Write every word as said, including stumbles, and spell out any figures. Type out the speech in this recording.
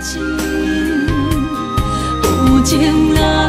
尽，不尽了。